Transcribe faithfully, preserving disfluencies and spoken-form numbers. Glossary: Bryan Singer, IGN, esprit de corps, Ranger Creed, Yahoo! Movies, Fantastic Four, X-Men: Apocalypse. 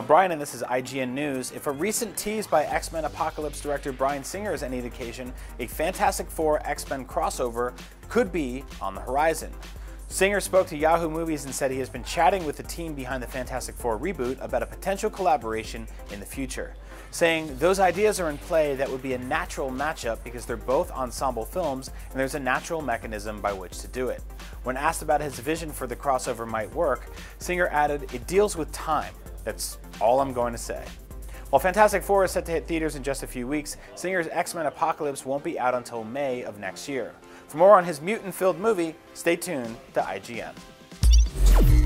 I'm Bryan and this is I G N News. If a recent tease by X-Men Apocalypse director Bryan Singer is any indication, a Fantastic Four X-Men crossover could be on the horizon. Singer spoke to Yahoo! Movies and said he has been chatting with the team behind the Fantastic Four reboot about a potential collaboration in the future, saying those ideas are in play. That would be a natural matchup because they're both ensemble films and there's a natural mechanism by which to do it. When asked about his vision for the crossover might work, Singer added, "It deals with time. That's all I'm going to say." While Fantastic Four is set to hit theaters in just a few weeks, Singer's X-Men Apocalypse won't be out until May of next year. For more on his mutant-filled movie, stay tuned to I G N.